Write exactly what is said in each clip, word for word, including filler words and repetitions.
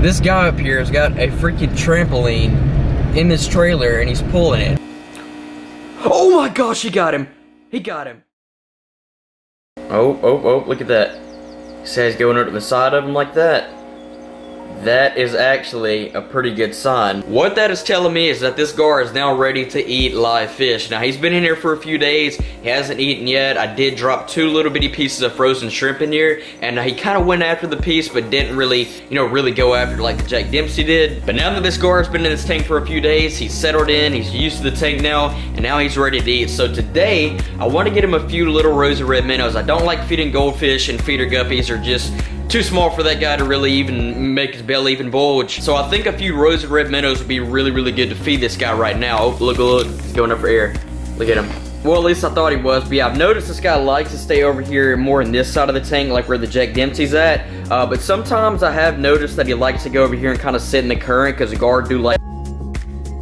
This guy up here has got a freaking trampoline in this trailer and he's pulling it. Oh my gosh, he got him! He got him! Oh, oh, oh, look at that. Says going under the side of him like that. That is actually a pretty good sign. What that is telling me is that this gar is now ready to eat live fish. Now, he's been in here for a few days. He hasn't eaten yet. I did drop two little bitty pieces of frozen shrimp in here, and he kind of went after the piece, but didn't really, you know, really go after it like Jack Dempsey did. But now that this gar has been in this tank for a few days, he's settled in, he's used to the tank now, and now he's ready to eat. So today, I want to get him a few little rosy red minnows. I don't like feeding goldfish, and feeder guppies are just too small for that guy to really even make his belly even bulge. So I think a few rosy red minnows would be really, really good to feed this guy right now. Oh, look, look, he's going up for air. Look at him. Well, at least I thought he was, but yeah, I've noticed this guy likes to stay over here more in this side of the tank, like where the Jack Dempsey's at. Uh, but sometimes I have noticed that he likes to go over here and kind of sit in the current because the guard do like.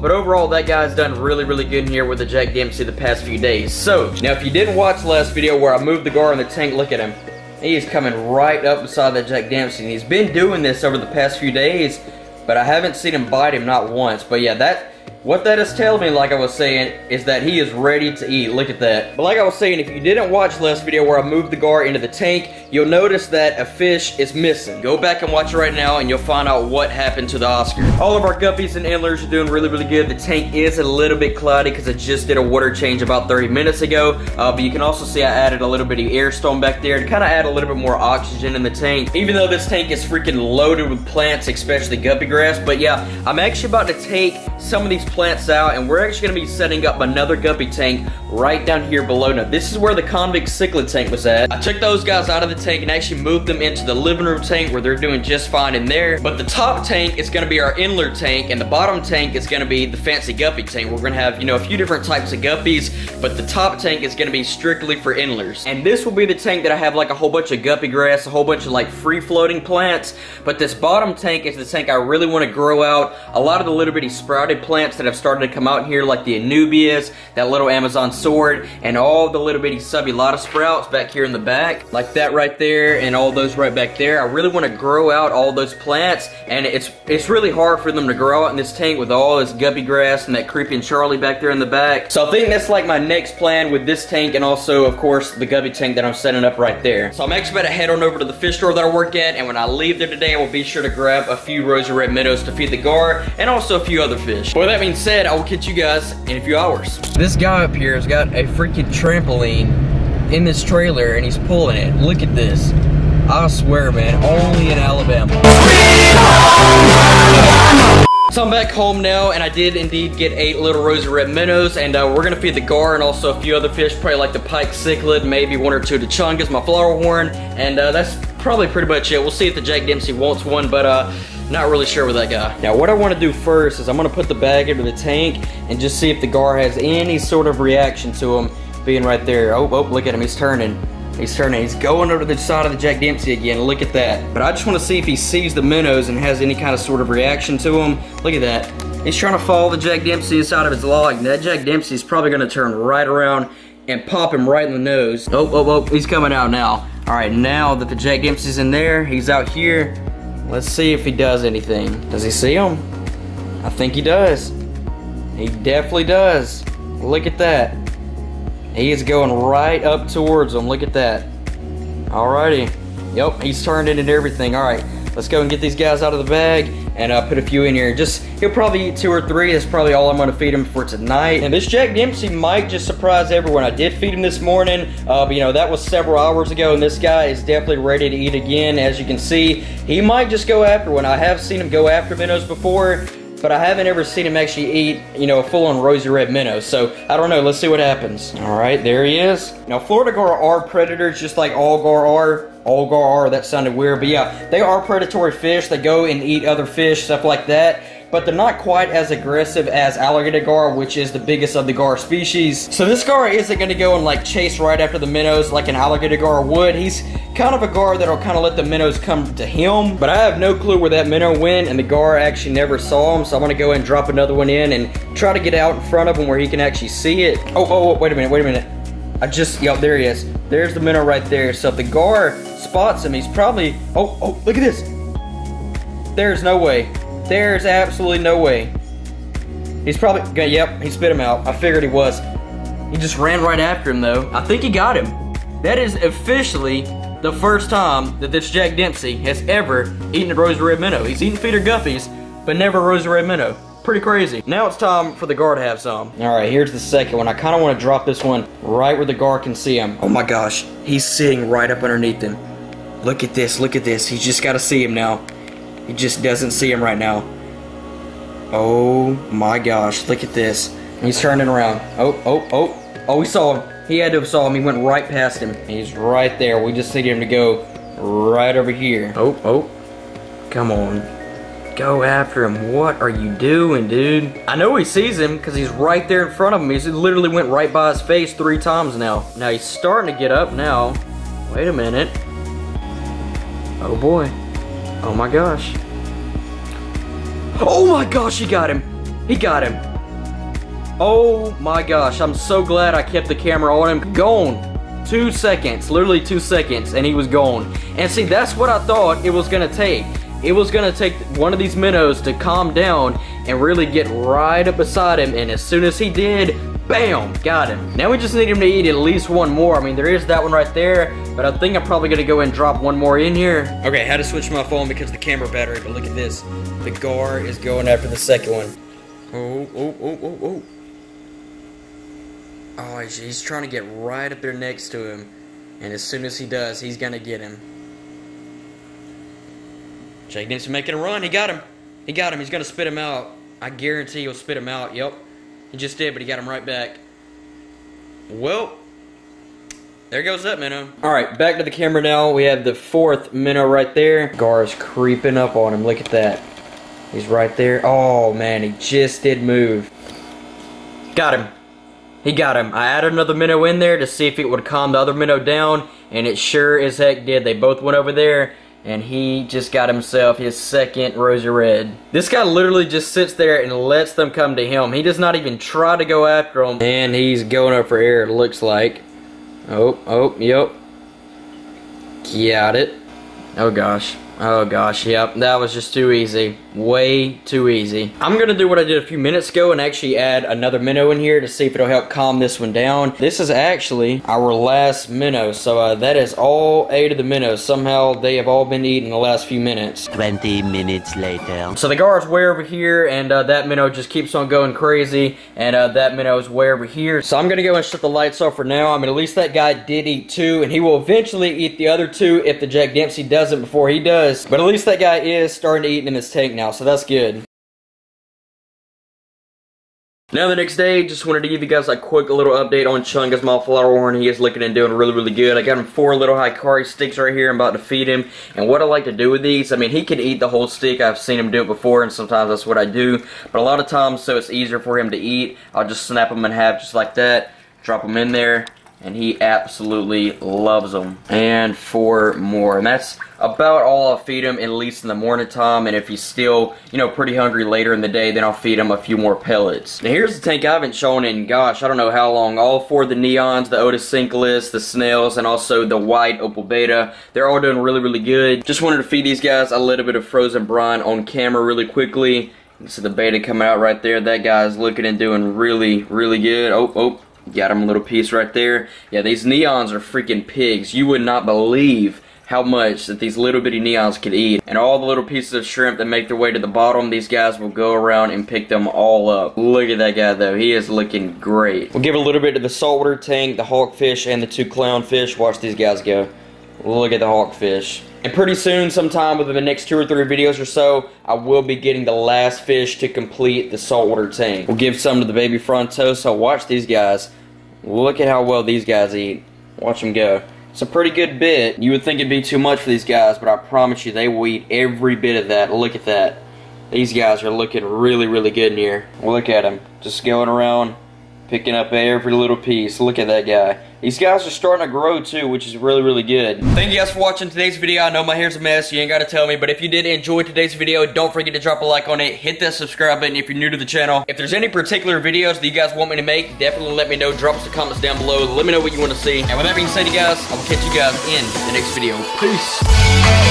But overall, that guy's done really, really good in here with the Jack Dempsey the past few days. So, now if you didn't watch the last video where I moved the guard in the tank, look at him. He is coming right up beside that Jack Dempsey. And he's been doing this over the past few days, but I haven't seen him bite him, not once. But yeah, that what that is telling me, like I was saying, is that he is ready to eat. Look at that. But like I was saying, if you didn't watch last video where I moved the gar into the tank, you'll notice that a fish is missing. Go back and watch it right now, and you'll find out what happened to the Oscar. All of our guppies and endlers are doing really, really good. The tank is a little bit cloudy because I just did a water change about thirty minutes ago. Uh, but you can also see I added a little bit of air stone back there to kind of add a little bit more oxygen in the tank. Even though this tank is freaking loaded with plants, especially guppy grass. But yeah, I'm actually about to take some of these plants out, and we're actually going to be setting up another guppy tank right down here below. Now, this is where the convict cichlid tank was at. I took those guys out of the tank and actually moved them into the living room tank where they're doing just fine in there. But the top tank is going to be our Endler tank, and the bottom tank is going to be the fancy guppy tank. We're going to have, you know, a few different types of guppies, but the top tank is going to be strictly for endlers. And this will be the tank that I have like a whole bunch of guppy grass, a whole bunch of like free floating plants. But this bottom tank is the tank I really want to grow out a lot of the little bitty sprouted plants that have started to come out here, like the Anubias, that little Amazon Sword, and all the little bitty subulata sprouts back here in the back, like that right there, and all those right back there. I really want to grow out all those plants, and it's it's really hard for them to grow out in this tank with all this guppy grass and that creeping Charlie back there in the back. So I think that's like my next plan with this tank, and also, of course, the guppy tank that I'm setting up right there. So I'm actually about to head on over to the fish store that I work at, and when I leave there today, I will be sure to grab a few rosy red minnows to feed the gar, and also a few other fish. Well, that means said, I will catch you guys in a few hours. This guy up here has got a freaking trampoline in this trailer and he's pulling it. Look at this. I swear, man, only in Alabama. So I'm back home now, and I did indeed get eight little rosy red minnows, and uh, we're gonna feed the gar and also a few other fish, probably like the pike cichlid, maybe one or two Tochungas, my flower horn, and uh, that's probably pretty much it. We'll see if the Jack Dempsey wants one, but uh, not really sure with that guy. Now, what I want to do first is I'm going to put the bag into the tank and just see if the gar has any sort of reaction to him being right there. Oh, oh, look at him. He's turning. He's turning. He's going over to the side of the Jack Dempsey again. Look at that. But I just want to see if he sees the minnows and has any kind of sort of reaction to him. Look at that. He's trying to follow the Jack Dempsey inside of his log. And that Jack Dempsey is probably going to turn right around and pop him right in the nose. Oh, oh, oh. He's coming out now. All right, now that the Jack Dempsey's in there, he's out here. Let's see if he does anything. Does he see him? I think he does. He definitely does. Look at that. He is going right up towards him. Look at that. Alrighty. Yep, he's turned in and everything. Alright, let's go and get these guys out of the bag and uh, put a few in here. Just, he'll probably eat two or three. That's probably all I'm going to feed him for tonight. And this Jack Dempsey might just surprise everyone. I did feed him this morning, uh, but you know, that was several hours ago, and this guy is definitely ready to eat again. As you can see, he might just go after one. I have seen him go after minnows before, but I haven't ever seen him actually eat, you know, a full-on rosy red minnow. So, I don't know. Let's see what happens. All right, there he is. Now, Florida gar are predators, just like all gar are. All gar are, that sounded weird. But yeah, they are predatory fish. They go and eat other fish, stuff like that. But they're not quite as aggressive as alligator gar, which is the biggest of the gar species. So this gar isn't going to go and like chase right after the minnows like an alligator gar would. He's kind of a gar that'll kind of let the minnows come to him. But I have no clue where that minnow went, and the gar actually never saw him. So I'm going to go and drop another one in and try to get out in front of him where he can actually see it. Oh, oh, wait a minute, wait a minute. I just, yep, there he is. There's the minnow right there. So if the gar spots him, he's probably, oh, oh, look at this. There's no way. There's absolutely no way. He's probably gonna, yep, he spit him out. I figured he was. He just ran right after him though. I think he got him. That is officially the first time that this Jack Dempsey has ever eaten a rosary red minnow. He's eaten feeder guppies, but never a rosary red minnow. Pretty crazy. Now it's time for the gar to have some. All right, here's the second one. I kind of want to drop this one right where the gar can see him. Oh my gosh, he's sitting right up underneath him. Look at this, look at this. He's just got to see him now. He just doesn't see him right now. Oh my gosh, look at this. He's turning around. Oh, oh, oh. Oh, we saw him. He had to have saw him. He went right past him. He's right there. We just need him to go right over here. Oh, oh. Come on. Go after him. What are you doing, dude? I know he sees him because he's right there in front of him. He's literally went right by his face three times now. Now he's starting to get up now. Wait a minute. Oh boy. Oh my gosh. Oh my gosh, he got him. He got him. Oh my gosh, I'm so glad I kept the camera on him. Gone. Two seconds, literally two seconds, and he was gone. And see, that's what I thought it was gonna take. It was gonna take one of these minnows to calm down and really get right up beside him, and as soon as he did, bam, got him. Now we just need him to eat at least one more. I mean, there is that one right there, but I think I'm probably gonna go and drop one more in here. Okay, I had to switch my phone because of the camera battery, but look at this. The gar is going after the second one. Oh, oh, oh, oh, oh. Oh, he's trying to get right up there next to him, and as soon as he does, he's gonna get him. Jack Dempsey making a run. He got him. He got him. He's going to spit him out. I guarantee he'll spit him out. Yep. He just did, but he got him right back. Well, there goes that minnow. All right, back to the camera now. We have the fourth minnow right there. Gar is creeping up on him. Look at that. He's right there. Oh, man, he just did move. Got him. He got him. I added another minnow in there to see if it would calm the other minnow down, and it sure as heck did. They both went over there. And he just got himself his second rosy red. This guy literally just sits there and lets them come to him. He does not even try to go after them. And he's going up for air, it looks like. Oh, oh, yep. Got it. Oh gosh. Oh gosh, yep. That was just too easy. Way too easy. I'm gonna do what I did a few minutes ago and actually add another minnow in here to see if it'll help calm this one down. This is actually our last minnow, so uh, that is all eight of the minnows. Somehow they have all been eaten in the last few minutes. twenty minutes later. So the gar's way over here, and uh, that minnow just keeps on going crazy, and uh, that minnow is way over here. So I'm gonna go and shut the lights off for now. I mean, at least that guy did eat two, and he will eventually eat the other two if the Jack Dempsey doesn't before he does. But at least that guy is starting to eat in his tank now, so that's good. Now the next day, just wanted to give you guys a quick little update on Chunga's my flower horn. He is looking and doing really, really good. I got him four little hikari sticks right here. I'm about to feed him. And what I like to do with these, I mean, he could eat the whole stick. I've seen him do it before, and sometimes that's what I do. But a lot of times, so it's easier for him to eat, I'll just snap him in half just like that, drop him in there. And he absolutely loves them. And four more. And that's about all I'll feed him, at least in the morning time. And if he's still, you know, pretty hungry later in the day, then I'll feed him a few more pellets. Now here's the tank I haven't shown in, gosh, I don't know how long. All four of the Neons, the Otis lists, the Snails, and also the White Opal Beta. They're all doing really, really good. Just wanted to feed these guys a little bit of frozen brine on camera really quickly. You can see the Beta coming out right there. That guy's looking and doing really, really good. Oh, oh. Got him a little piece right there. Yeah, these Neons are freaking pigs. You would not believe how much that these little bitty Neons could eat. And all the little pieces of shrimp that make their way to the bottom, these guys will go around and pick them all up. Look at that guy, though. He is looking great. We'll give a little bit to the saltwater tank, the hawk fish, and the two clown fish. Watch these guys go. Look at the hawk fish. And pretty soon, sometime within the next two or three videos or so, I will be getting the last fish to complete the saltwater tank. We'll give some to the baby frontosa. Watch these guys. Look at how well these guys eat. Watch them go. It's a pretty good bit. You would think it'd be too much for these guys, but I promise you they will eat every bit of that. Look at that. These guys are looking really, really good in here. Look at them. Just going around, picking up every little piece. Look at that guy. These guys are starting to grow too, which is really, really good. Thank you guys for watching today's video. I know my hair's a mess, you ain't gotta tell me, but if you did enjoy today's video, don't forget to drop a like on it, hit that subscribe button if you're new to the channel. If there's any particular videos that you guys want me to make, definitely let me know. Drop some comments down below, let me know what you wanna see. And with that being said, you guys, I will catch you guys in the next video. Peace.